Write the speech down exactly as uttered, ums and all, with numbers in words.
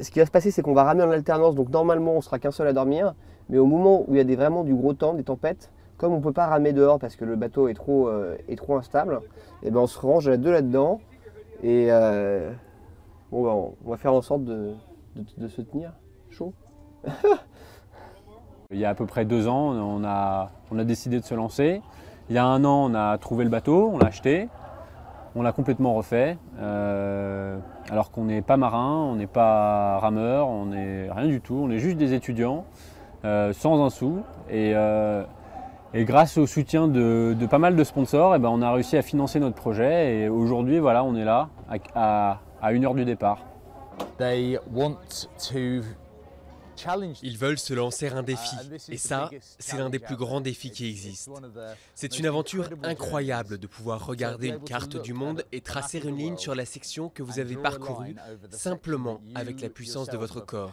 ce qui va se passer, c'est qu'on va ramener en alternance, donc normalement on sera qu'un seul à dormir, mais au moment où il y a des, vraiment du gros temps, des tempêtes, comme on ne peut pas ramer dehors parce que le bateau est trop, euh, est trop instable, et ben on se range à deux là-dedans, et euh, bon, ben on va faire en sorte de, de, de se tenir chaud. Il y a à peu près deux ans, on a, on a décidé de se lancer. Il y a un an, on a trouvé le bateau, on l'a acheté, on l'a complètement refait. Euh, alors qu'on n'est pas marin, on n'est pas rameur, on n'est rien du tout. On est juste des étudiants, euh, sans un sou. Et, euh, et grâce au soutien de, de pas mal de sponsors, eh ben, on a réussi à financer notre projet. Et aujourd'hui, voilà, on est là, à, à, à une heure du départ. They want to... Ils veulent se lancer un défi, et ça, c'est l'un des plus grands défis qui existent. C'est une aventure incroyable de pouvoir regarder une carte du monde et tracer une ligne sur la section que vous avez parcourue, simplement avec la puissance de votre corps.